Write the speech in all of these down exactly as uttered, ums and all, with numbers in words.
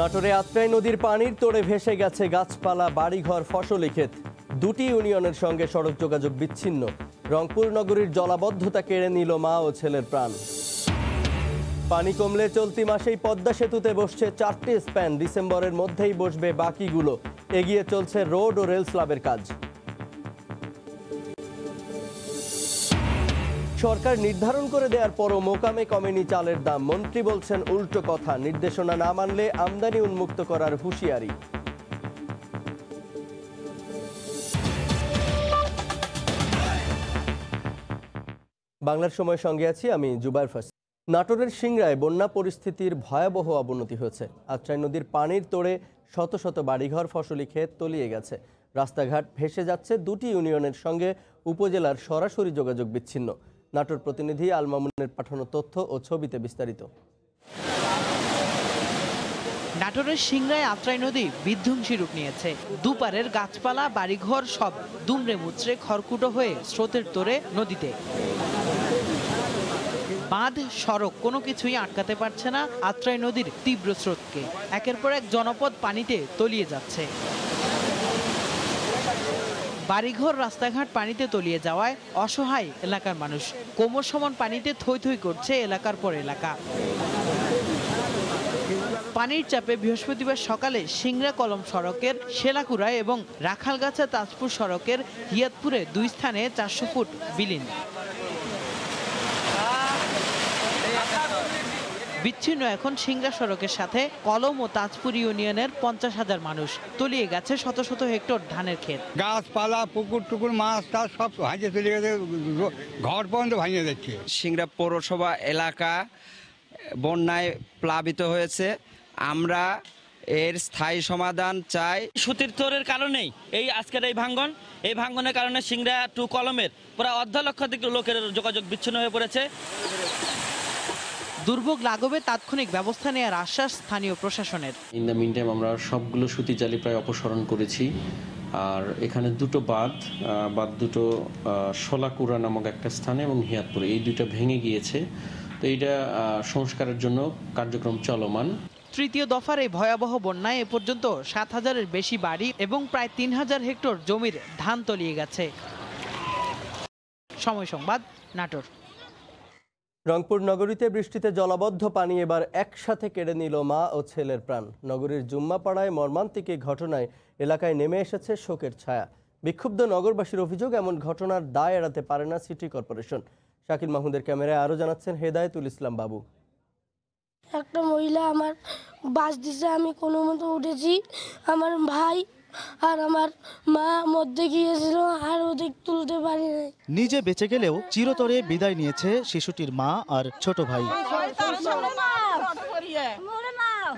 नाटोरे आत्রাই नदीर पानी तोड़े भेसे गेছে गाछपाला बाड़ीघर फसली खेत दुटी ইউনিয়নের संगे सड़क যোগাযোগ বিচ্ছিন্ন রংপুর নগরীর জলাবদ্ধতা কেড়ে নিল মা ও ছেলের প্রাণ পানি কমলে চলতি মাসেই পদ্মা সেতুতে বসছে চারটি স্প্যান ডিসেম্বরের মধ্যেই বসবে বাকিগুলো এগিয়ে চলছে রোড ও রেল স্ল্যাবের কাজ সরকার নির্ধারণ করে দেওয়ার পরও মোকামে কমেনি চালের দাম মন্ত্রী বলছেন উল্টো কথা নির্দেশনা না মানলে আমদানি উন্মুক্ত করার হুঁশিয়ারি বাংলার সময় সঙ্গে আছি আমি জুবায়ের ফাসি নাটোরের সিংড়ায় বন্যা পরিস্থিতির ভয়াবহ অবনতি হয়েছে আত্রাই নদীর পানির তোড়ে শত শত বাড়িঘর ফসলি ক্ষেত তলিয়ে গেছে রাস্তাঘাট ভেসে যাচ্ছে দুটি ইউনিয়নের সঙ্গে উপজেলার সরাসরি যোগাযোগ বিচ্ছিন্ন नाटोर प्रतिनिधि आल मामुनेर पाठानो तथ्य और छबिते विस्तारित नाटोरेर सिंगड़ाय़ आत्राई नदी विध्वंसी रूप नियेছে दुपारेर गाछपाला बाड़ीघर सब दुमड़े मुचड़े खड़कुटो हये स्रोतेर तोड़े नदीते बाँध सड़क कोनो किछुई आटकाते पारছে না आत्राई नदीर तीव्र स्रोतके एकेर पर एक जनपद पानीते तलिये जाচ্ছে বাড়িঘর রাস্তাঘাট পানিতে তলিয়ে যাওয়ায় অসহায় এলাকার মানুষ কোমর সমান পানিতে থই থই করছে এলাকার পর এলাকা পানির চাপে বৃহস্পতিবার সকালে সিংড়া কলম সড়কের শেলাকুড়ায় এবং রাখালগাছা তাজপুর সড়কের হিয়াতপুরে দুই স্থানে চারশো ফুট বিলীন বিচ্ছিন্ন এখন সিংড়া সড়কের সাথে কলম ও তাজপুর ইউনিয়নের পঞ্চাশ হাজার মানুষ তলিয়ে গেছে শত শত হেক্টর ধানের ক্ষেত গাছপালা পুকুর টুকুর মাছ তার সব ভাঙে চলে গেছে ঘর পর্যন্ত ভাঙে যাচ্ছে সিংড়া পৌরসভা এলাকা বন্যায় প্লাবিত হয়েছে আমরা এর স্থায়ী সমাধান চাই সুতীর্থের কারণেই এই আজকের এই ভাঙ্গন এই ভাঙ্গনের কারণে সিংড়া টু কলমের প্রায় অর্ধ লক্ষাধিক লোকের যোগাযোগ বিচ্ছিন্ন হয়ে পড়েছে দুর্ভোগ লাঘবে তাৎক্ষণিক ব্যবস্থা নেওয়ার আশ্বাস স্থানীয় প্রশাসনের ইন দ্য মিনটাইম আমরা সবগুলো সুতি জালি প্রায় অপসারণ করেছি আর এখানে দুটো বাঁধ বাঁধ দুটো শোলাকুড়া নামক একটা স্থানে এবং হিয়াতপুরে এই দুটো ভেঙে গিয়েছে তো এটা সংস্কারের জন্য কার্যক্রম চলমান তৃতীয় দফার এই ভয়াবহ বন্যায় এ পর্যন্ত সাত হাজারের বেশি বাড়ি এবং প্রায় তিন হাজার হেক্টর জমির ধান তলিয়ে গেছে সময় সংবাদ নাটোর রংপুর নগরীতে বৃষ্টিতে জলাবদ্ধ পানি এবার একসাথে কেড়ে নিল মা ও ছেলের প্রাণ নগরীর জুম্মাপাড়ায় মর্মান্তিক এই ঘটনায় এলাকায় নেমে এসেছে শোকের ছায়া বিক্ষুব্ধ নগরবাসীর অভিযোগ এমন ঘটনার দায় এড়াতে পারে না সিটি কর্পোরেশন শাকিল মাহমুদের ক্যামেরায় আরও জানাচ্ছেন হেদায়েতুল ইসলাম বাবু একটা মহিলা আমার বাস দিছে আমি কোনো মতো উঠেছি আমার ভাই আর আমার মা মধ্যে গিয়েছিল আর ওদিক তুলতে পারি নাই নিজে বেঁচে গেলেও চিরতরে বিদায় নিয়েছে শিশুটির মা আর ছোট ভাই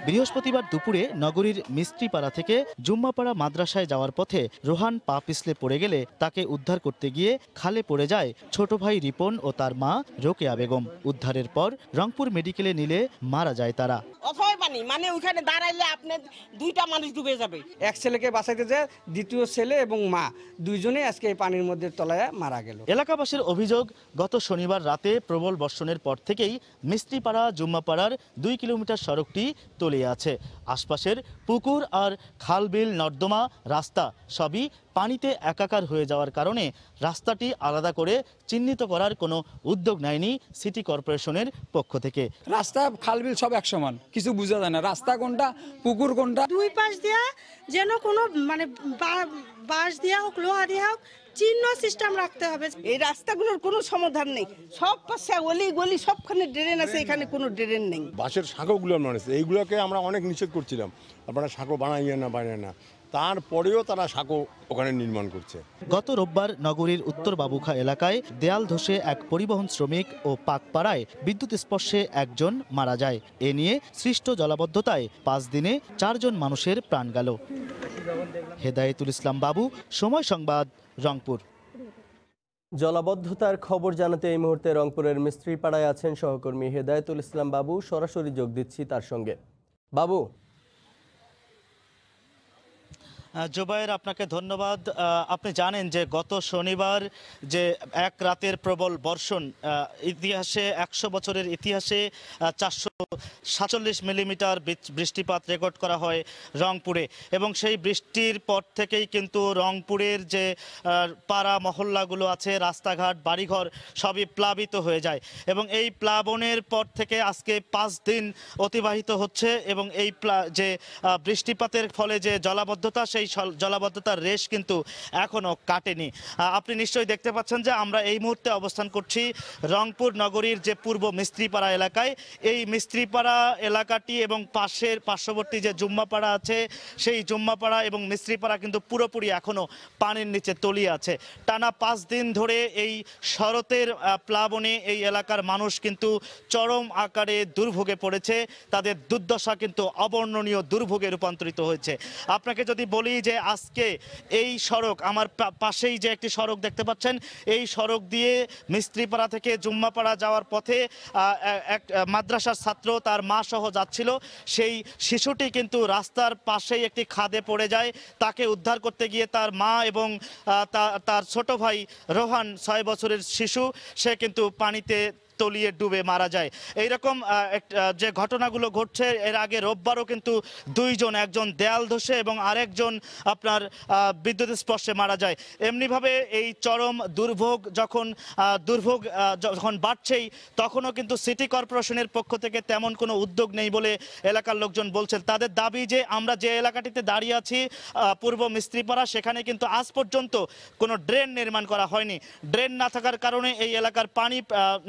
বৃহস্পতিবার দুপুরে নগরীর মিস্ত্রিপাড়া থেকে জুম্মাপাড়া মাদ্রাসায় যাওয়ার পথে রোহান পা পিছলে পড়ে গেলে তাকে উদ্ধার করতে গিয়ে খালে পড়ে যায় ছোট ভাই রিপন ও তার মা রোকেয়া বেগম উদ্ধারের পর রংপুর মেডিকেলে নিলে মারা যায় তারা অসহায় পানি মানে ওখানে দাঁড়াইলে আপনি দুইটা মানুষ ডুবে যাবে এক ছেলেকে বাঁচাইতে যায় দ্বিতীয় ছেলে এবং মা দুইজনেই আজকে এই পানির মধ্যে তলায় মারা গেল এলাকাবাসীর অভিযোগ গত শনিবার রাতে প্রবল বর্ষণের পর থেকেই মিস্ত্রিপাড়া জুম্মাপাড়ার দুই কিলোমিটার সড়কটি তলিয়ে আছে আশপাশের পুকুর আর খালবিল নর্দমা রাস্তা সবই পানিতে একাকার হয়ে যাওয়ার কারণে রাস্তাটি আলাদা করে চিহ্নিত করার কোনো উদ্যোগ নেয়নি সিটি কর্পোরেশনের পক্ষ থেকে রাস্তা খালবিল সব এক সমান কিছু বোঝা যায় না রাস্তা কোনটা পুকুর কোনটা দুই পাশ দিয়া যেন কোনো মানে বাঁশ দিয়া হোক লোহা দিয়া হোক চিহ্ন সিস্টেম রাখতে হবে এই রাস্তাগুলোর কোনো সমাধান নেই সব পাশে অলি গলি সবখানে ড্রেন আছে এখানে কোনো ড্রেন নেই বাঁশের শাঁখগুলো আছে এইগুলোকে আমরা অনেক নিষেধ করছিলাম আপনারা শাঁখো বানাইয়ে না বানায় না তারপরেও তারা সাঁকো ওখানে নির্মাণ করছে গত রোববার নগরীর উত্তর বাবুখা এলাকায় দেয়াল ধসে এক পরিবহন শ্রমিক ও পাকপাড়ায় বিদ্যুৎ স্পর্শে একজন মারা যায় এ নিয়ে সৃষ্ট জলাবদ্ধতায় পাঁচ দিনে চারজন মানুষের প্রাণ গেল হেদায়েতুল ইসলাম বাবু সময় সংবাদ রংপুর জলাবদ্ধতার খবর জানাতে এই মুহূর্তে রংপুরের মিস্ত্রিপাড়ায় আছেন সহকর্মী হেদায়েতুল ইসলাম বাবু সরাসরি যোগ দিচ্ছি তার সঙ্গে বাবু জুবায়ের, আপনাকে ধন্যবাদ। আপনি জানেন যে গত শনিবার যে এক রাতের প্রবল বর্ষণ ইতিহাসে একশো বছরের ইতিহাসে চারশো সাতচল্লিশ মিলিমিটার বৃষ্টিপাত রেকর্ড করা হয় রংপুরে, এবং সেই বৃষ্টির পর থেকেই কিন্তু রংপুরের যে পাড়া মহল্লাগুলো আছে, রাস্তাঘাট, বাড়িঘর সবই প্লাবিত হয়ে যায়। এবং এই প্লাবনের পর থেকে আজকে পাঁচ দিন অতিবাহিত হচ্ছে, এবং এই যে বৃষ্টিপাতের ফলে যে জলাবদ্ধতা, সেই জলাবদ্ধতার রেশ কিন্তু এখনও কাটেনি। আপনি নিশ্চয়ই দেখতে পাচ্ছেন যে আমরা এই মুহূর্তে অবস্থান করছি রংপুর নগরীর যে পূর্ব মিস্ত্রিপাড়া এলাকায়। এই মিস্ত্রিপাড়া এলাকাটি এবং পাশের পার্শ্ববর্তী যে জুম্মাপাড়া আছে, সেই জুম্মাপাড়া এবং মিস্ত্রিপাড়া কিন্তু পুরোপুরি এখনও পানির নিচে তলিয়ে আছে। টানা পাঁচ দিন ধরে এই শরতের প্লাবনে এই এলাকার মানুষ কিন্তু চরম আকারে দুর্ভোগে পড়েছে, তাদের দুর্দশা কিন্তু অবর্ণনীয় দুর্ভোগে রূপান্তরিত হয়েছে। আপনাকে যদি বলি যে আজকে এই সড়ক, আমার পাশেই যে একটি সড়ক দেখতে পাচ্ছেন, এই সড়ক দিয়ে মিস্ত্রিপাড়া থেকে জুম্মাপাড়া যাওয়ার পথে এক মাদ্রাসার ছাত্র তার মা সহ যাচ্ছিল। সেই শিশুটি কিন্তু রাস্তার পাশেই একটি খাদে পড়ে যায়। তাকে উদ্ধার করতে গিয়ে তার মা এবং তার ছোট ভাই রোহান, ছয় বছরের শিশু, সে কিন্তু পানিতে তলিয়ে ডুবে মারা যায়। এইরকম যে ঘটনাগুলো ঘটছে, এর আগে রোববারও কিন্তু দুইজন, একজন দেয়াল ধসে এবং আরেকজন আপনার বিদ্যুৎ স্পর্শে মারা যায়। এমনিভাবে এই চরম দুর্ভোগ যখন দুর্ভোগ যখন বাড়ছেই, তখনও কিন্তু সিটি কর্পোরেশনের পক্ষ থেকে তেমন কোনো উদ্যোগ নেই বলে এলাকার লোকজন বলছেন। তাদের দাবি যে আমরা যে এলাকাটিতে দাঁড়িয়ে আছি, পূর্ব মিস্ত্রিপাড়া, সেখানে কিন্তু আজ পর্যন্ত কোনো ড্রেন নির্মাণ করা হয়নি। ড্রেন না থাকার কারণে এই এলাকার পানি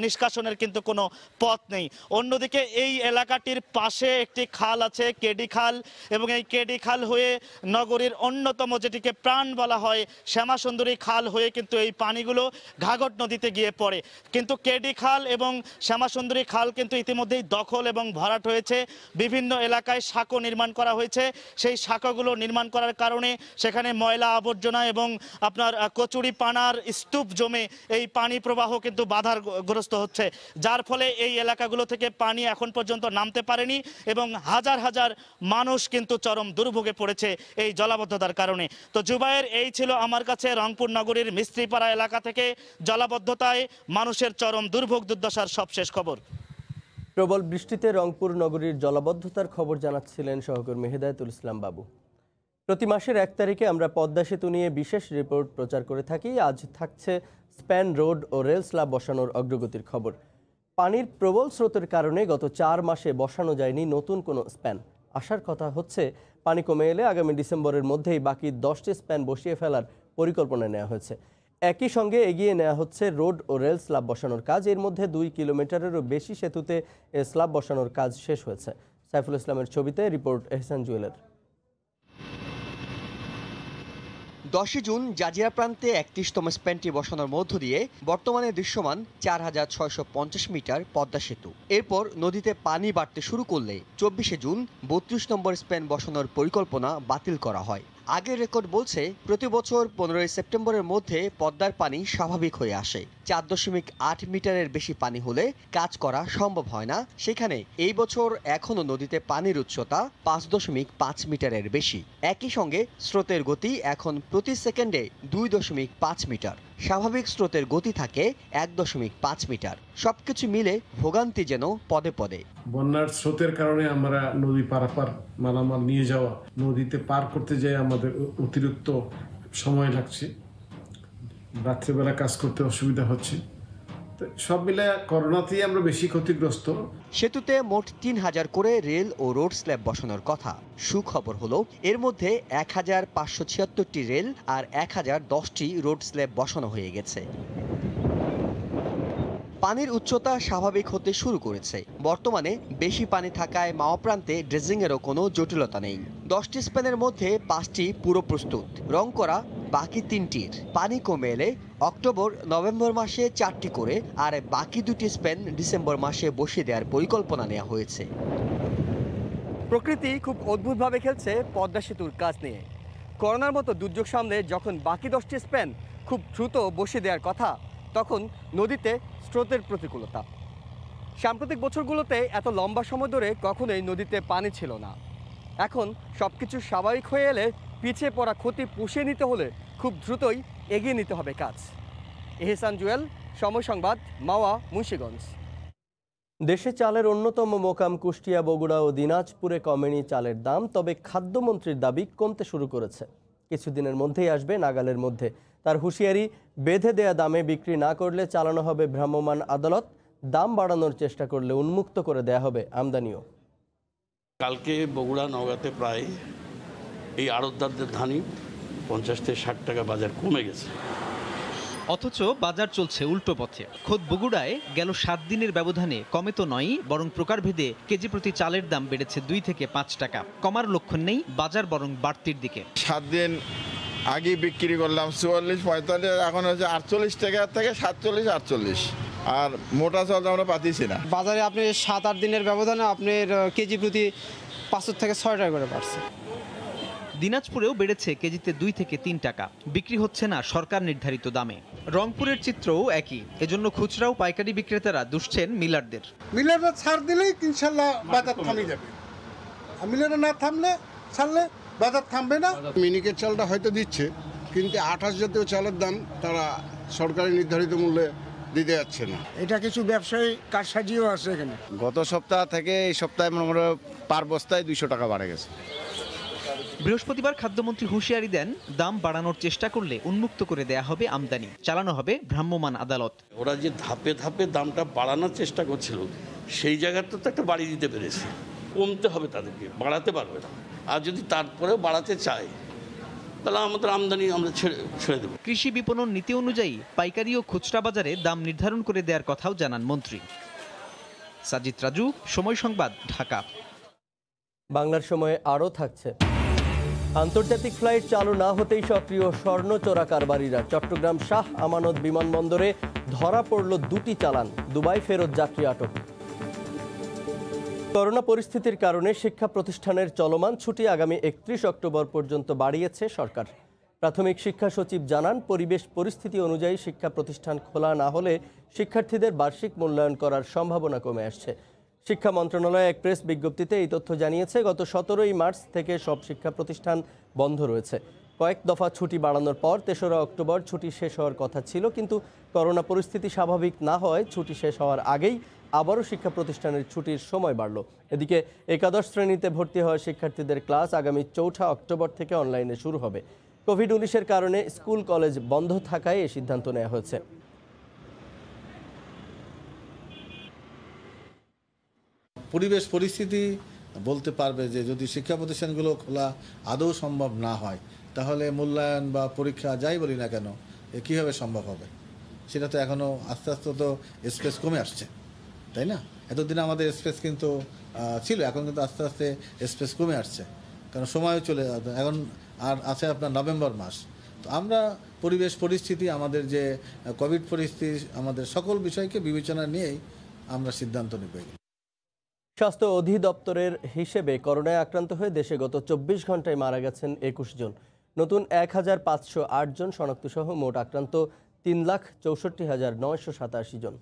নিষ্কাশন কিন্তু কোনো পথ নেই। অন্যদিকে এই এলাকাটির পাশে একটি খাল আছে, কেডি খাল, এবং এই কেডি খাল হয়ে নগরীর অন্যতম যেটিকে প্রাণ বলা হয় শ্যামাসুন্দরী খাল হয়ে কিন্তু এই পানিগুলো ঘাঘট নদীতে গিয়ে পড়ে। কিন্তু কেডি খাল এবং শ্যামাসুন্দরী খাল কিন্তু ইতিমধ্যেই দখল এবং ভরাট হয়েছে। বিভিন্ন এলাকায় সাঁকো নির্মাণ করা হয়েছে। সেই সাঁকোগুলো নির্মাণ করার কারণে সেখানে ময়লা আবর্জনা এবং আপনার কচুরি পানার স্তূপ জমে এই পানি প্রবাহ কিন্তু বাধাগ্রস্ত হচ্ছে, যার ফলে এই এলাকাগুলো থেকে পানি এখন পর্যন্ত নামতে পারেনি এবং হাজার হাজার মানুষ কিন্তু চরম দুর্ভোগে পড়েছে এই জলাবদ্ধতার কারণে। তো জুবায়ের, এই ছিল আমার কাছে রংপুর নগরীর মিস্ত্রিপাড়া এলাকা থেকে জলাবদ্ধতায় মানুষের চরম দুর্ভোগ দুর্দশার সবশেষ খবর। প্রবল বৃষ্টিতে রংপুর নগরীর জলাবদ্ধতার খবর জানাচ্ছিলেন সহকর্মী হেদায়েতুল ইসলাম বাবু। প্রতি মাসের এক তারিখে আমরা পদ্মা সেতু নিয়ে বিশেষ রিপোর্ট প্রচার করে থাকি। আজ থাকছে স্প্যান রোড ও রেল স্ল্যাব বসানোর অগ্রগতির খবর। পানির প্রবল স্রোতের কারণে গত চার মাসে বসানো যায়নি নতুন কোনো স্প্যান। আসার কথা হচ্ছে পানি কমে এলে আগামী ডিসেম্বরের মধ্যেই বাকি দশটি স্প্যান বসিয়ে ফেলার পরিকল্পনা নেওয়া হয়েছে। একই সঙ্গে এগিয়ে নেওয়া হচ্ছে রোড ও রেল স্ল্যাব বসানোর কাজ। এর মধ্যে দুই কিলোমিটারেরও বেশি সেতুতে স্ল্যাব বসানোর কাজ শেষ হয়েছে। সাইফুল ইসলামের ছবিতে রিপোর্ট এহসান জুয়েলের। দশই জুন জাজিরা প্রান্তে একত্রিশতম স্প্যানটি বসানোর মধ্য দিয়ে বর্তমানে দৃশ্যমান চার হাজার ছয়শো পঞ্চাশ মিটার পদ্মা সেতু। এরপর নদীতে পানি বাড়তে শুরু করলে চব্বিশে জুন বত্রিশ নম্বর স্প্যান বসানোর পরিকল্পনা বাতিল করা হয়। আগের রেকর্ড বলছে প্রতি বছর পনেরোই সেপ্টেম্বরের মধ্যে পদ্মার পানি স্বাভাবিক হয়ে আসে। চার দশমিক আট মিটারের বেশি পানি হলে কাজ করা সম্ভব হয় না। সেখানে এই বছর এখনও নদীতে পানির উচ্চতা পাঁচ দশমিক পাঁচ মিটারের বেশি। একই সঙ্গে স্রোতের গতি এখন প্রতি সেকেন্ডে দুই দশমিক পাঁচ মিটার। স্বাভাবিক স্রোতের গতি থাকে এক দশমিক পাঁচ মিটার। সবকিছু মিলে ভোগান্তি যেন পদে পদে। বন্যার স্রোতের কারণে আমরা নদী পারাপার মালামাল নিয়ে যাওয়া, নদীতে পার করতে যাই আমাদের অতিরিক্ত সময় লাগছে, রাত্রেবেলা কাজ করতে অসুবিধা হচ্ছে। সব মিলে করোনাতেই আমরা বেশি ক্ষতিগ্রস্ত। সেতুতে মোট তিন হাজার করে রেল ও রোড স্ল্যাব বসানোর কথা। সুখবর হলো এর মধ্যে এক হাজার পাঁচশো ছিয়াত্তরটি রেল আর এক হাজার দশটি রোড স্ল্যাব বসানো হয়ে গেছে। পানির উচ্চতা স্বাভাবিক হতে শুরু করেছে। বর্তমানে বেশি পানি থাকায় মাওয়া প্রান্তে ড্রেজিংয়েরও কোনো জটিলতা নেই। দশটি স্প্যানের মধ্যে পাঁচটি পুরো প্রস্তুত, রং করা বাকি তিনটির। পানি কমে এলে অক্টোবর নভেম্বর মাসে চারটি করে আর বাকি দুটি স্প্যান ডিসেম্বর মাসে বসিয়ে দেওয়ার পরিকল্পনা নেওয়া হয়েছে। প্রকৃতি খুব অদ্ভুতভাবে খেলছে পদ্মা সেতুর কাজ নিয়ে। করোনার মতো দুর্যোগ সামনে যখন বাকি দশটি স্প্যান খুব দ্রুত বসিয়ে দেওয়ার কথা, তখন নদীতে স্রোতের প্রতিকূলতা। সাম্প্রতিক বছরগুলোতে এত লম্বা সময় ধরে কখনোই নদীতে পানি ছিল না। এখন সব কিছু স্বাভাবিক হয়ে এলে পিছিয়ে পড়া ক্ষতি পুষিয়ে নিতে হলে খুব দ্রুতই এগিয়ে নিতে হবে কাজ। এহসান জুয়েল, সময় সংবাদ, মাওয়া, মুন্সিগঞ্জ। দেশে চালের অন্যতম মোকাম কুষ্টিয়া, বগুড়া ও দিনাজপুরে কমেনি চালের দাম, তবে খাদ্যমন্ত্রীর দাবি কমতে শুরু করেছে। কিছুদিনের মধ্যেই আসবে নাগালের মধ্যে, তার হুঁশিয়ারি। বেঁধে দেয়া দামে বিক্রি না করলে চালানো হবে ভ্রাম্যমাণ আদালত, দাম বাড়ানোর চেষ্টা করলে উন্মুক্ত করে দেয়া হবে আমদানিও। কালকে বগুড়া নওগাঁতে প্রায় এই আড়তদারদের ধানই পঞ্চাশ থেকে ষাট টাকা বাজার কমে গেছে, অথচ বাজার চলছে উল্টো পথে। খোদ বগুড়ায় গেল সাত দিনের ব্যবধানে কমে তো নয়, বরং প্রকারভেদে কেজি প্রতি চালের দাম বেড়েছে দুই থেকে পাঁচ টাকা। কমার লক্ষণ নেই, বাজার বরং বাড়তির দিকে। সাত দিন আগে বিক্রি করলাম চুয়াল্লিশ পঁয়তাল্লিশ, এখন হচ্ছে আটচল্লিশ টাকা থেকে সাতচল্লিশ আটচল্লিশ। আর মোটা চাল আমরা পাচ্ছি না বাজারে। আপনি সাত আট দিনের ব্যবধানে আপনার কেজি প্রতি পাঁচ থেকে ছয় টাকা করে বাড়ছে। দিনাজপুরেও বেড়েছে কেজিতে দুই থেকে তিন টাকা, বিক্রি হচ্ছে না সরকার নির্ধারিত দামে। রংপুরের চিত্রও একই, এজন্য খুচরাও পাইকারি বিক্রেতারা দুষছেন মিলারদের। মিলাররা ছাড় দিলেই ইনশাল্লাহ বাজার থামে যাবে, মিলাররা না থামলে ছাড়লে বাজার থামবে না। মিনিকেট চালটা হয়তো দিচ্ছে, কিন্তু আঠাশ জাতীয় চালের দাম তারা সরকারি নির্ধারিত মূল্যে দিতে যাচ্ছে না। এটা কিছু ব্যবসায়ী কারসাজিও আছে এখানে। গত সপ্তাহ থেকে এই সপ্তাহে মনে করো পার বস্তায় দুইশো টাকা বাড়ে গেছে। বৃহস্পতিবার খাদ্যমন্ত্রী হুঁশিয়ারি দেন, দাম বাড়ানোর চেষ্টা করলে উন্মুক্ত করে দেয়া হবে আমদানি, চালানো হবে ভ্রাম্যমাণ আদালত। ওরা যে ধাপে ধাপে দামটা বাড়ানোর চেষ্টা করছিল, সেই জায়গাটা তো একটা বাড়িয়ে দিতে পেরেছে। কমতে হবে তাদেরকে, বাড়াতে পারবে না। আর যদি তারপরেও বাড়াতে চায়, তাহলে আমাদের আমদানি আমরা ছেড়ে ছেড়ে দেবো। কৃষি বিপণন নীতি অনুযায়ী পাইকারি ও খুচরা বাজারে দাম নির্ধারণ করে দেওয়ার কথাও জানান মন্ত্রী। সাজিদ রাজু, সময় সংবাদ, ঢাকা। বাংলার সময়ে আরও থাকছে, আন্তর্জাতিক ফ্লাইট চালু না হতেই সক্রিয় স্বর্ণ চোরা কারবারিরা। চট্টগ্রাম শাহ আমানত বিমানবন্দরে ধরা পড়ল দুটি চালান, দুবাই ফেরত যাত্রী আটক। করোনা পরিস্থিতির কারণে শিক্ষা প্রতিষ্ঠানের চলমান ছুটি আগামী একত্রিশ অক্টোবর পর্যন্ত বাড়িয়েছে সরকার। প্রাথমিক শিক্ষা সচিব জানান, পরিবেশ পরিস্থিতি অনুযায়ী শিক্ষা প্রতিষ্ঠান খোলা না হলে শিক্ষার্থীদের বার্ষিক মূল্যায়ন করার সম্ভাবনা কমে আসছে। শিক্ষা মন্ত্রণালয় এক প্রেস বিজ্ঞপ্তিতে এই তথ্য জানিয়েছে। গত সতেরোই মার্চ থেকে সব শিক্ষা প্রতিষ্ঠান বন্ধ রয়েছে। কয়েক দফা ছুটি বাড়ানোর পর তেসরা অক্টোবর ছুটি শেষ হওয়ার কথা ছিল, কিন্তু করোনা পরিস্থিতি স্বাভাবিক না হয় ছুটি শেষ হওয়ার আগেই আবারও শিক্ষা প্রতিষ্ঠানের ছুটির সময় বাড়ল। এদিকে একাদশ শ্রেণীতে ভর্তি হওয়া শিক্ষার্থীদের ক্লাস আগামী চৌঠা অক্টোবর থেকে অনলাইনে শুরু হবে। কোভিড উনিশের কারণে স্কুল কলেজ বন্ধ থাকায় এই সিদ্ধান্ত নেওয়া হয়েছে। পরিবেশ পরিস্থিতি বলতে পারবে যে যদি শিক্ষা প্রতিষ্ঠানগুলো খোলা আদৌ সম্ভব না হয়, তাহলে মূল্যায়ন বা পরীক্ষা যাই বলি না কেন, এ কীভাবে সম্ভব হবে? সেটা তো এখনও আস্তে আস্তে তো স্পেস কমে আসছে, তাই না? এতদিন আমাদের স্পেস কিন্তু ছিল, এখন কিন্তু আস্তে আস্তে স্পেস কমে আসছে, কারণ সময়ও চলে। এখন আর আছে আপনার নভেম্বর মাস। তো আমরা পরিবেশ পরিস্থিতি, আমাদের যে কোভিড পরিস্থিতি, আমাদের সকল বিষয়কে বিবেচনা নিয়েই আমরা সিদ্ধান্ত নেব। স্বাস্থ্য অধিদপ্তরের হিসেবে করোনায় আক্রান্ত হয়ে দেশে গত চব্বিশ ঘন্টায় মারা গেছেন একুশ জন। নতুন এক হাজার পাঁচশো আট জন শনাক্তসহ মোট আক্রান্ত তিন লাখ চৌষট্টি হাজার নয়শো সাতাশি জন।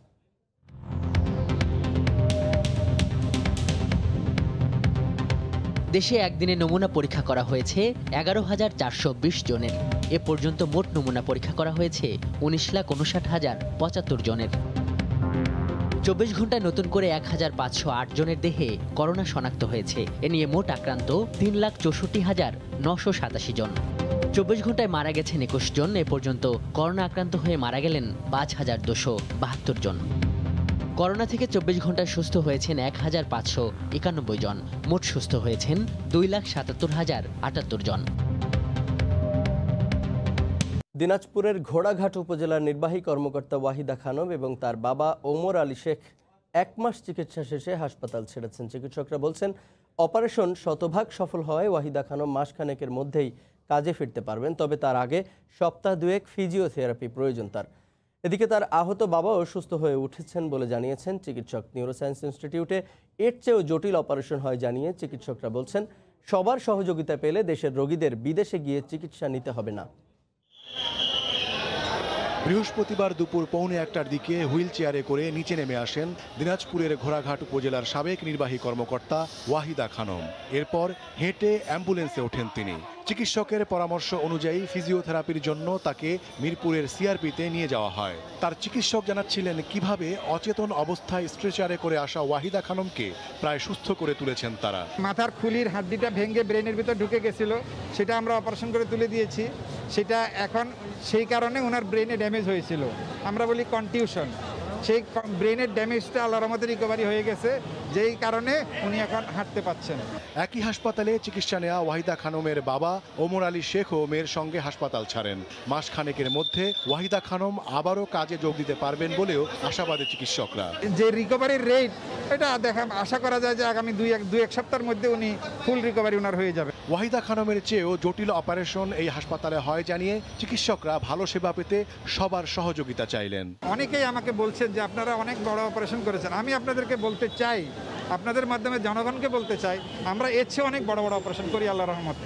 দেশে একদিনে নমুনা পরীক্ষা করা হয়েছে এগারো হাজার চারশো বিশ জনের। এ পর্যন্ত মোট নমুনা পরীক্ষা করা হয়েছে উনিশ লাখ উনষাট হাজার পঁচাত্তর জনের। চব্বিশ ঘন্টায় নতুন করে এক হাজার পাঁচশো আট জনের দেহে করোনা শনাক্ত হয়েছে। এ নিয়ে মোট আক্রান্ত তিন লাখ চৌষট্টি হাজার নশো সাতাশি জন। চব্বিশ ঘন্টায় মারা গেছেন একুশ জন। এ পর্যন্ত করোনা আক্রান্ত হয়ে মারা গেলেন পাঁচ হাজার দুশো বাহাত্তর জন। করোনা থেকে চব্বিশ ঘন্টায় সুস্থ হয়েছেন এক হাজার পাঁচশো একানব্বই জন। মোট সুস্থ হয়েছেন দুই লাখ সাতাত্তর হাজার আটাত্তর জন। দিনাজপুরের ঘোড়াঘাট উপজেলার নির্বাহী কর্মকর্তা ওয়াহিদা খানম এবং তার বাবা ওমর আলী শেখ এক মাস চিকিৎসা শেষে হাসপাতাল ছেড়েছেন। চিকিৎসকরা বলছেন, অপারেশন শতভাগ সফল হওয়ায় ওয়াহিদা খানম মাসখানেকের মধ্যেই কাজে ফিরতে পারবেন, তবে তার আগে সপ্তাহ দুয়েক ফিজিওথেরাপি প্রয়োজন তার। এদিকে তার আহত বাবাও সুস্থ হয়ে উঠেছেন বলে জানিয়েছেন চিকিৎসক। নিউরোসায়েন্স ইনস্টিটিউটে এর চেয়েও জটিল অপারেশন হয় জানিয়ে চিকিৎসকরা বলছেন, সবার সহযোগিতা পেলে দেশের রোগীদের বিদেশে গিয়ে চিকিৎসা নিতে হবে না। বৃহস্পতিবার দুপুর পৌনে একটার দিকে হুইল চেয়ারে করে নিচে নেমে আসেন দিনাজপুরের ঘোড়াঘাট উপজেলার সাবেক নির্বাহী কর্মকর্তা ওয়াহিদা খানম। এরপর হেঁটে অ্যাম্বুলেন্সে ওঠেন তিনি। চিকিৎসকের পরামর্শ অনুযায়ী ফিজিওথেরাপির জন্য তাকে মিরপুরের সিআরপিতে নিয়ে যাওয়া হয়। তার চিকিৎসক জানাচ্ছিলেন কিভাবে অচেতন অবস্থায় স্ট্রেচারে করে আসা ওয়াহিদা খানমকে প্রায় সুস্থ করে তুলেছেন তারা। মাথার খুলির হাড্ডিটা ভেঙে ব্রেনের ভিতর ঢুকে গেছিল, সেটা আমরা অপারেশন করে তুলে দিয়েছি। সেটা এখন সেই কারণে ওনার ব্রেনে ড্যামেজ হয়েছিল, আমরা বলি কনটিউশন। সেই ব্রেনের ড্যামেজটা আল্লাহর রহমতে রিকভারি হয়ে গেছে, যেই কারণে উনি এখন হাঁটতে পারছেন। একই হাসপাতালে চিকিৎসা নেওয়া ওয়াহিদা খানমের বাবা ওমর আলী শেখও মেয়ের সঙ্গে হাসপাতাল ছাড়েন। মাস খানেকের মধ্যে ওয়াহিদা খানম আবারও কাজে যোগ দিতে পারবেন বলেও আশাবাদী চিকিৎসকরা। যে রিকভারির রেট এটা দেখা আশা করা যায় যে আগামী দুই এক দুই এক সপ্তাহের মধ্যে উনি ফুল রিকভারি ওনার হয়ে যাবে। ওয়াহিদা খানমের চেয়েও জটিল অপারেশন এই হাসপাতালে হয় জানিয়ে চিকিৎসকরা ভালো সেবা পেতে সবার সহযোগিতা চাইলেন। অনেকেই আমাকে বলছেন যে আপনারা অনেক বড় অপারেশন করেছেন। আমি আপনাদেরকে বলতে চাই, আপনাদের মাধ্যমে জনগণকে বলতে চাই, আমরা এর চেয়ে অনেক বড় বড় অপারেশন করি আল্লাহর রহমতে,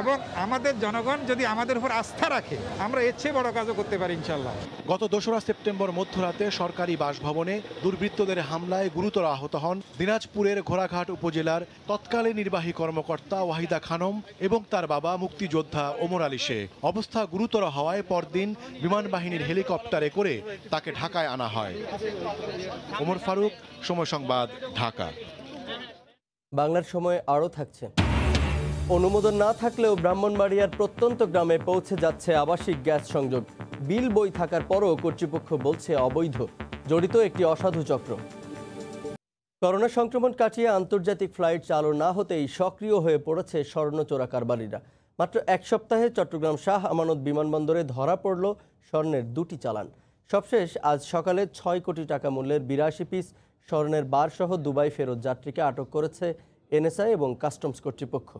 এবং আমাদের জনগণ যদি আমাদের উপর আস্থা রাখে আমরা এর চেয়ে বড় কাজও করতে পারি ইনশাল্লাহ। গত দোসরা সেপ্টেম্বর মধ্যরাতে সরকারি বাসভবনে দুর্বৃত্তদের হামলায় গুরুতর আহত হন দিনাজপুরের ঘোড়াঘাট উপজেলার তৎকালীন নির্বাহী কর্মকর্তা ওয়াহিদা খানম এবং তার বাবা মুক্তিযোদ্ধা ওমর আলী শেখ। অবস্থা গুরুতর হওয়ায় পরদিন বিমান বাহিনীর হেলিকপ্টারে করে তাকে ঢাকায় আনা হয়। ওমর ফারুক, সময় সংবাদ, ঢাকা। বাংলার সময় আরও থাকছে। অনুমোদন না থাকলেও ব্রাহ্মণবাড়িয়ার প্রত্যন্ত গ্রামে পৌঁছে যাচ্ছে আবাসিক গ্যাস সংযোগ। বিল বই থাকার পরও কর্তৃপক্ষ বলছে অবৈধ, জড়িত একটি অসাধু চক্র। করোনা সংক্রমণ কাটিয়ে আন্তর্জাতিক ফ্লাইট চালু না হতেই সক্রিয় হয়ে পড়েছে স্বর্ণ চোরা কারবারিরা। মাত্র এক সপ্তাহে চট্টগ্রাম শাহ আমানত বিমানবন্দরে ধরা পড়ল স্বর্ণের দুটি চালান। সবশেষ আজ সকালে ছয় কোটি টাকা মূল্যের বিরাশি পিস স্বর্ণের বারসহ দুবাই ফেরত যাত্রীকে আটক করেছে এনএসআই এবং কাস্টমস কর্তৃপক্ষ।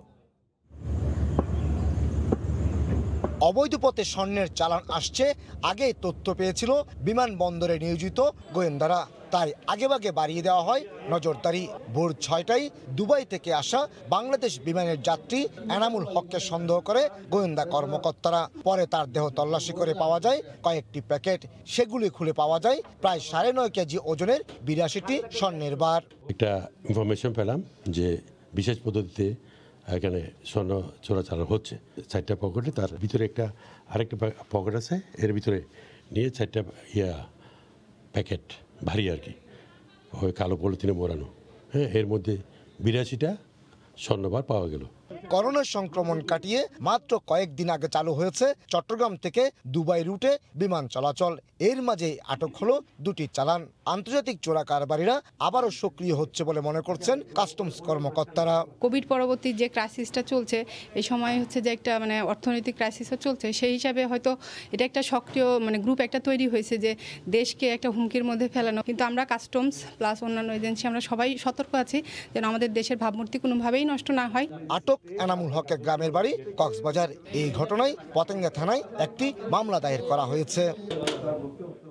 অবৈধ পথে স্বর্ণের চালান আসছে আগেই তথ্য পেয়েছিল বিমানবন্দরে নিয়োজিত গোয়েন্দারা, তাই আগেভাগে বাড়িয়ে দেওয়া হয় নজরদারি। ভোর ছয়টায় দুবাই থেকে আসা বাংলাদেশ বিমানের যাত্রী এনামুল হককে সন্দেহ করে গোয়েন্দা কর্মকর্তারা। পরে তার দেহ তল্লাশি করে পাওয়া যায় কয়েকটি প্যাকেট, সেগুলি খুলে পাওয়া যায় প্রায় সাড়ে নয় কেজি ওজনের বিরাশিটি স্বর্ণের বার। একটা ইনফরমেশন পেলাম যে বিশেষ পদ্ধতিতে এখানে স্বর্ণ চোরাচালান হচ্ছে। চারটা পকেটে তার ভিতরে একটা আরেকটা পকেট আছে, এর ভিতরে নিয়ে চারটা ইয়া প্যাকেট ভারী আর কি, ওই কালো পলিথিনে মোড়ানো, হ্যাঁ, এর মধ্যে বিরাশিটা স্বর্ণবার পাওয়া গেল। করোনা সংক্রমণ কাটিয়ে মাত্র কয়েকদিন আগে চালু হয়েছে চট্টগ্রাম থেকে দুবাই রুটে বিমান চলাচল। এর মাঝে আটক হলো দুটি চালান। আন্তর্জাতিক চোরা কারবারিরা আবারও সক্রিয় হচ্ছে বলে মনে করছেন কাস্টমস কর্মকর্তারা। কোভিড পরবর্তী যে ক্রাইসিসটা চলছে, এই সময় হচ্ছে যে একটা মানে অর্থনৈতিক ক্রাইসিসও চলছে, সেই হিসাবে হয়তো এটা একটা সক্রিয় মানে গ্রুপ একটা তৈরি হয়েছে যে দেশকে একটা হুমকির মধ্যে ফেলানো। কিন্তু আমরা কাস্টমস প্লাস অন্যান্য এজেন্সি আমরা সবাই সতর্ক আছি যেন আমাদের দেশের ভাবমূর্তি কোনোভাবেই নষ্ট না হয়। আটক এনামুল হকের গ্রামের বাড়ি কক্সবাজার। এই ঘটনায় পতেঙ্গা থানায় একটি মামলা দায়ের করা হয়েছে।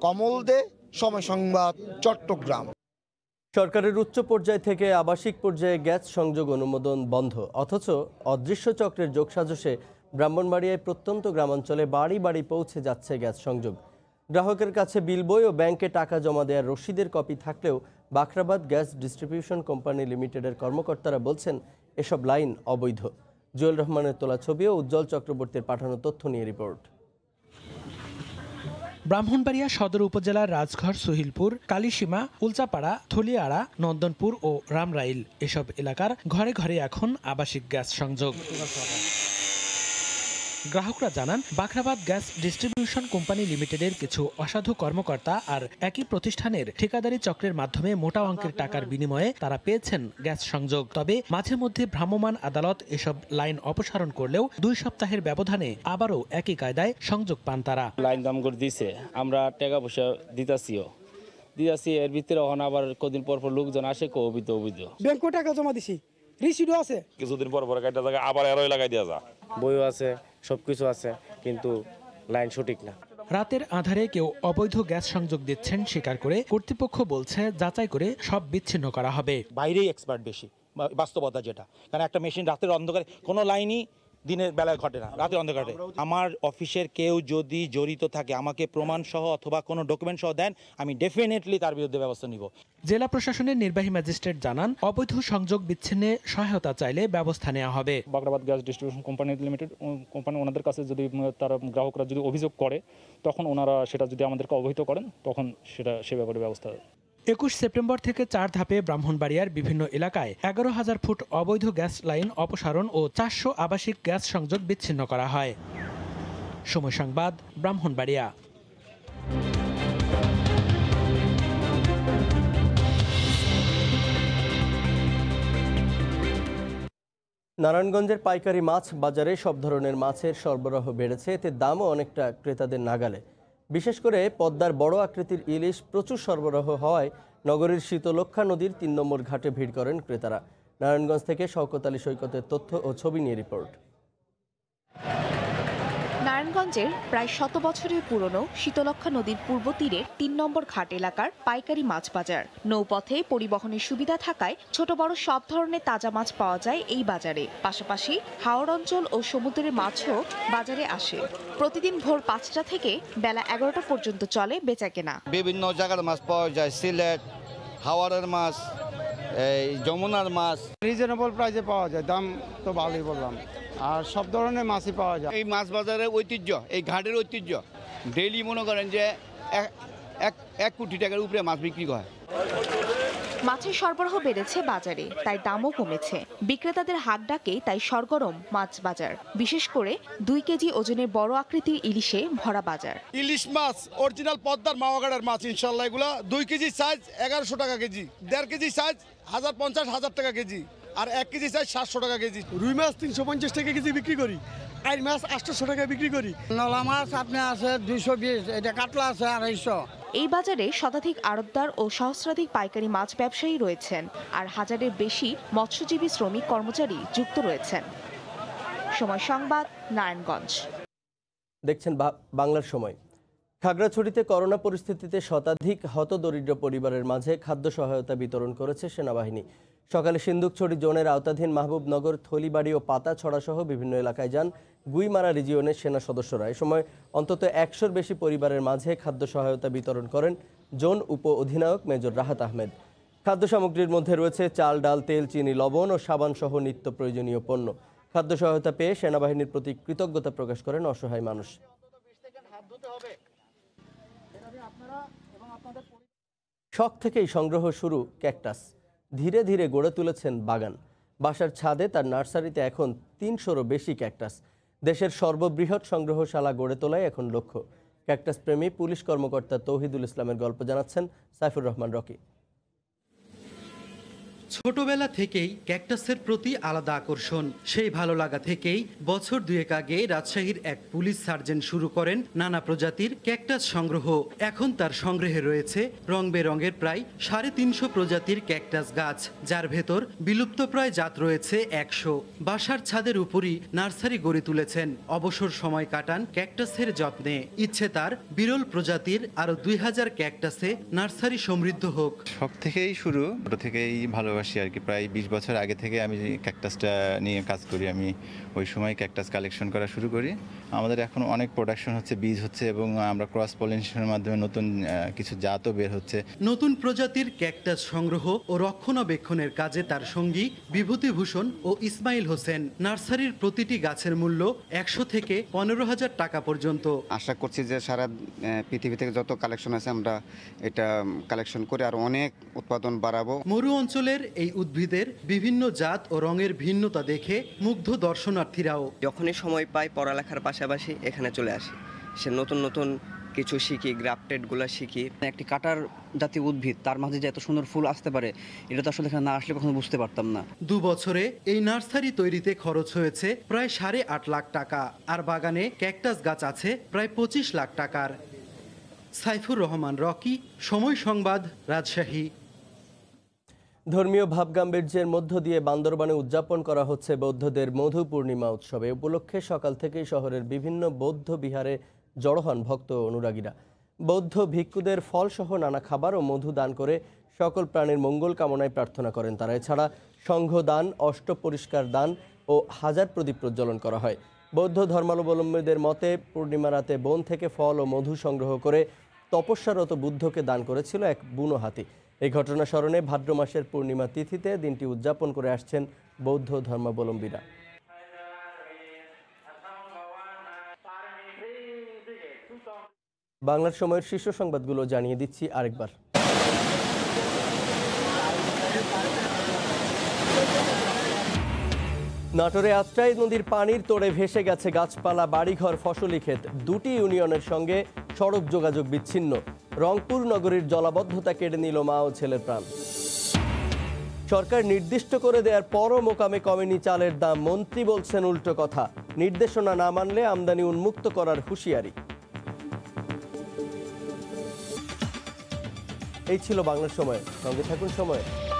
কমল দে, সময় সংবাদ, চট্টগ্রাম। সরকারের উচ্চ পর্যায় থেকে আবাসিক পর্যায়ে গ্যাস সংযোগ অনুমোদন বন্ধ, অথচ অদৃশ্য চক্রের যোগসাজশে ব্রাহ্মণবাড়িয়ায় প্রত্যন্ত গ্রামাঞ্চলে বাড়ি বাড়ি পৌঁছে যাচ্ছে গ্যাস সংযোগ। গ্রাহকের কাছে বিল বই ও ব্যাংকে টাকা জমা দেওয়ার রসিদের কপি থাকলেও বাখরাবাদ গ্যাস ডিস্ট্রিবিউশন কোম্পানি লিমিটেডের কর্মকর্তারা বলছেন এসব লাইন অবৈধ। জুয়েল রহমানের তোলা ছবি ও উজ্জ্বল চক্রবর্তীর পাঠানো তথ্য নিয়ে রিপোর্ট। ব্রাহ্মণবাড়িয়া সদর উপজেলার রাজঘর, সুহিলপুর, কালীসীমা, উলচাপাড়া, থলিয়াড়া, নন্দনপুর ও রামরাইল এসব এলাকার ঘরে ঘরে এখন আবাসিক গ্যাস সংযোগ। গ্রাহকরা জানান বাখরাবাদ গ্যাস ডিস্ট্রিবিউশন কোম্পানি লিমিটেডের কিছু অসাধু কর্মকর্তা আর একই প্রতিষ্ঠানের ঠিকাদারি চক্রের মাধ্যমে মোটা অঙ্কের টাকার বিনিময়ে তারা পেয়েছেন গ্যাস সংযোগ। তবে মাঝে মধ্যে ভ্রাম্যমাণ আদালত এসব লাইন অপসারণ করলেও দুই সপ্তাহের ব্যবধানে আবারও একই কায়দায় সংযোগ পান তারা। লাইন দাম করে দিছে, আমরা টাকা পয়সা দিতাছিও দিতাছি, এর ভিতরে এখন আবার কদিন পর পর লোকজন আসে কো অবৈধ অবৈধ। ব্যাংকে টাকা জমা দিছি, রিসিট আছে, কিছুদিন পর পর কাটা জায়গা আবার এরই লাগাই দেয়া যায়, বইও আছে, সবকিছু আছে, কিন্তু লাইন সঠিক না। রাতের আধারে কেউ অবৈধ গ্যাস সংযোগ দিচ্ছেন স্বীকার করে কর্তৃপক্ষ বলছে যাচাই করে সব বিচ্ছিন্ন করা হবে। বাইরেই এক্সপার্ট বেশি, বাস্তবতা যেটা, কারণ একটা মেশিন রাতের অন্ধকারে কোনো লাইনই দিনের বেলায় ঘটে না, রাতে অন্ধকারে। আমার অফিসের কেউ যদি জড়িত থাকে আমাকে প্রমাণসহ অথবা কোনো ডকুমেন্ট সহ দেন, আমি ডেফিনেটলি তার বিরুদ্ধে ব্যবস্থা নিব। জেলা প্রশাসনের নির্বাহী ম্যাজিস্ট্রেট জানান, অবৈধ সংযোগ বিচ্ছিন্নে সহায়তা চাইলে ব্যবস্থা নেওয়া হবে। Bakhrabad gas distribution company limited company, ওনাদের কাছে যদি তারা গ্রাহকরা যদি অভিযোগ করে তখন ওনারা সেটা যদি আমাদেরকে অবহিত করেন তখন সেটা সে ব্যাপারে ব্যবস্থা। একুশ সেপ্টেম্বর থেকে চার ধাপে ব্রাহ্মণবাড়িয়ার বিভিন্ন এলাকায় এগারো হাজার ফুট অবৈধ গ্যাস লাইন অপসারণ ও চারশো আবাসিক গ্যাস সংযোগ বিচ্ছিন্ন করা হয়। সময় সংবাদ, ব্রাহ্মণবাড়িয়া। নারায়ণগঞ্জের পাইকারি মাছ বাজারে সব ধরনের মাছের সরবরাহ বেড়েছে, এতে দামও অনেকটা ক্রেতাদের নাগালে। বিশেষ করে পদ্মার বড় আকৃতির ইলিশ প্রচুর সরবরাহ হওয়ায় নগরীর শীতলক্ষ্যা নদীর তিন নম্বর ঘাটে ভিড় করেন ক্রেতারা। নারায়ণগঞ্জ থেকে শওকত আলী সৈকতের তথ্য ও ছবি নিয়ে রিপোর্ট। নারায়ণগঞ্জের প্রায় শত বছরের পুরনো শীতলক্ষ্যা নদীর পূর্ব তীরে তিন নম্বর ঘাট এলাকার পাইকারি মাছ বাজার। নৌপথে পরিবহনের সুবিধা থাকায় ছোট বড় সব ধরনের তাজা মাছ পাওয়া যায় এই বাজারে। পাশাপাশি হাওর অঞ্চল ও সমুদ্রের মাছও বাজারে আসে। প্রতিদিন ভোর পাঁচটা থেকে বেলা এগারোটা পর্যন্ত চলে বেচাকেনা। বিভিন্ন জায়গার মাছ পাওয়া যায়, সিলেট, হাওরের মাছ, এই যমুনার মাছ। রিজনেবল প্রাইসে পাওয়া যায়, দাম তো ভালোই বললাম। আর সব ধরনের মাছই পাওয়া যায়। এই মাছ বাজারের ঐতিহ্য, এই ঘাটের ঐতিহ্য। ডেইলি মনে করেন যে এক কোটি টাকার উপরে মাছ বিক্রি হয়। মাছের সরবরাহ বেড়েছে বাজারে, তাই দামও কমেছে। বিক্রেতাদের হাত ডাকে, তাই সরগরম মাছ বাজার। বিশেষ করে দুই কেজি ওজনের বড় আকৃতির ইলিশে ভরা বাজার। ইলিশ মাছ অরিজিনাল পদ্মার মাওয়াগাড়ের মাছ ইনশাল্লাহ। এগুলা দুই কেজি সাইজ এগারোশো টাকা কেজি, দেড় কেজি সাইজ হাজার পঞ্চাশ হাজার টাকা কেজি, আর এক কেজি সাইজ সাতশো টাকা কেজি। রুই মাছ তিনশো পঞ্চাশ টাকা কেজি বিক্রি করি, আইর মাছ আটশো টাকা বিক্রি করি, নলা মাছ আপনি আছে দুইশো বিশ, এটা কাতলা আছে আড়াইশো। এই বাজারে শতাধিক আড়তদার ও সহস্রাধিক পাইকারি মাছ ব্যবসায়ী রয়েছেন, আর হাজারের বেশি মৎস্যজীবী শ্রমিক কর্মচারী যুক্ত রয়েছেন। সময় সংবাদ, নারায়ণগঞ্জ। দেখছেন বাংলার সময়। খাগড়াছড়িতে করোনা পরিস্থিতিতে শতাধিক হতদরিদ্র পরিবারের মাঝে খাদ্য সহায়তা বিতরণ করেছে সেনাবাহিনী। সকালে সিন্ধুকছড়ি জোনের আওতাধীন মাহবুবনগর, থলিবাড়ি ও পাতাছড়া সহ বিভিন্ন এলাকায় যান গুইমারা রিজিয়নের সেনা সদস্যরা। এ সময় অন্তত একশোর বেশি পরিবারের মাঝে খাদ্য সহায়তা বিতরণ করেন জোন উপ অধিনায়ক মেজর রাহাত আহমেদ। খাদ্য সামগ্রীর মধ্যে রয়েছে চাল, ডাল, তেল, চিনি, লবণ ও সাবান সহ নিত্য প্রয়োজনীয় পণ্য। খাদ্য সহায়তা পেয়ে সেনাবাহিনীর প্রতি কৃতজ্ঞতা প্রকাশ করেন অসহায় মানুষ। শখ থেকেই সংগ্রহ শুরু ক্যাকটাস, ধীরে ধীরে গড়ে তুলেছেন বাগান। বাসার ছাদে তার নার্সারিতে এখন তিনশোরও বেশি ক্যাকটাস। দেশের সর্ববৃহৎ সংগ্রহশালা গড়ে তোলাই এখন লক্ষ্য। ক্যাকটাস প্রেমী পুলিশ কর্মকর্তা তৌহিদুল ইসলামের গল্প জানাচ্ছেন সাইফুর রহমান রকি। ছোটবেলা থেকেই ক্যাকটাসের প্রতি আলাদা আকর্ষণ, সেই ভালো লাগা থেকেই বছর দুয়েক আগে রাজশাহীর এক পুলিশ সার্জেন্ট শুরু করেন নানা প্রজাতির ক্যাকটাস সংগ্রহ। এখন তার সংগ্রহে রয়েছে রং বেরঙের প্রায় সাড়ে তিনশো প্রজাতির ক্যাকটাস গাছ, যার ভেতর বিলুপ্তপ্রায় জাত রয়েছে একশো। বাসার ছাদের উপরই নার্সারি গড়ে তুলেছেন, অবসর সময় কাটান ক্যাকটাসের যত্নে। ইচ্ছে তার বিরল প্রজাতির আরো দুই হাজার ক্যাকটাসে নার্সারি সমৃদ্ধ হোক। সব থেকেই শুরু, থেকেই ভালো আর কি। প্রায় বিশ বছর আগে থেকে আমি ক্যাকটাসটা নিয়ে কাজ করি। আমি ওই সময় ক্যাকটাস কালেকশন করা শুরু করি। আমাদের এখন অনেক প্রোডাকশন হচ্ছে, বীজ হচ্ছে, এবং আমরা ক্রস পলিনেশনের মাধ্যমে নতুন কিছু জাতও বের হচ্ছে। নতুন প্রজাতির ক্যাকটাস সংগ্রহ ও রক্ষণাবেক্ষণের কাজে তার সঙ্গী বিভূতিভূষণ ও ইসমাইল হোসেন। নার্সারির প্রতিটি গাছের মূল্য একশো থেকে পনেরো হাজার টাকা পর্যন্ত। আশা করছি যে সারা পৃথিবী থেকে যত কালেকশন আছে আমরা এটা কালেকশন করে আর অনেক উৎপাদন বাড়াবো। মরু অঞ্চলের এই উদ্ভিদের বিভিন্ন জাত ও রঙের ভিন্নতা দেখে মুগ্ধ দর্শনার্থীরাও। যখনই সময় পায় পড়ালেখার পাশাপাশি এখানে চলে আসে, সে নতুন নতুন কিছু শিখি, গ্রাফটেডগুলো শিখি। একটি কাটার জাতীয় উদ্ভিদ, তার মাঝে যে এত সুন্দর ফুল আসতে পারে, এটা তো আসলে এখানে না আসলে কখনো বুঝতে পারতাম না। দু বছরে এই নার্সারি তৈরিতে খরচ হয়েছে প্রায় সাড়ে আট লাখ টাকা, আর বাগানে ক্যাকটাস গাছ আছে প্রায় পঁচিশ লাখ টাকার। সাইফুর রহমান রকি, সময় সংবাদ, রাজশাহী। ধর্মীয় ভাবগাম্ভীর্যের মধ্য দিয়ে বান্দরবানে উদযাপন করা হচ্ছে বৌদ্ধদের মধু পূর্ণিমা উৎসবে। উপলক্ষে সকাল থেকেই শহরের বিভিন্ন বৌদ্ধ বিহারে জড়ো হন ভক্ত অনুরাগীরা। বৌদ্ধ ভিক্ষুদের ফলসহ নানা খাবার ও মধু দান করে সকল প্রাণীর মঙ্গল কামনায় প্রার্থনা করেন তারা। এছাড়া সংঘ দান, অষ্ট পরিষ্কার দান, और हजार प्रदीप प्रज्वलन करा हय। बौद्ध धर्मावलम्बीदेर मते पूर्णिमा राते बन थेके फल और मधु संग्रह करे तपस्यारत बुद्ध के दान करेछिल एक बुनो हाथी। এই ঘটনা স্মরণে ভাদ্র মাসের পূর্ণিমা তিথিতে দিনটি উদযাপন করে আসছেন বৌদ্ধ ধর্মাবলম্বীরা। বাংলার সময়ের শীর্ষ সংবাদগুলো জানিয়ে দিচ্ছি আরেকবার। নাটোরে আত্রাই নদীর পানির তোড়ে ভেসে গেছে গাছপালা, বাড়িঘর, ফসলি ক্ষেত। দুটি ইউনিয়নের সঙ্গে সড়ক যোগাযোগ বিচ্ছিন্ন। রংপুর নগরীর জলাবদ্ধতা কেড়ে নিল মা ও ছেলের প্রাণ। সরকার নির্দিষ্ট করে দেওয়ার পরও মোকামে কমেনি চালের দাম, মন্ত্রী বলছেন উল্টো কথা। নির্দেশনা না মানলে আমদানি উন্মুক্ত করার হুঁশিয়ারি। এই ছিল বাংলার সময়। সঙ্গে থাকুন সময়।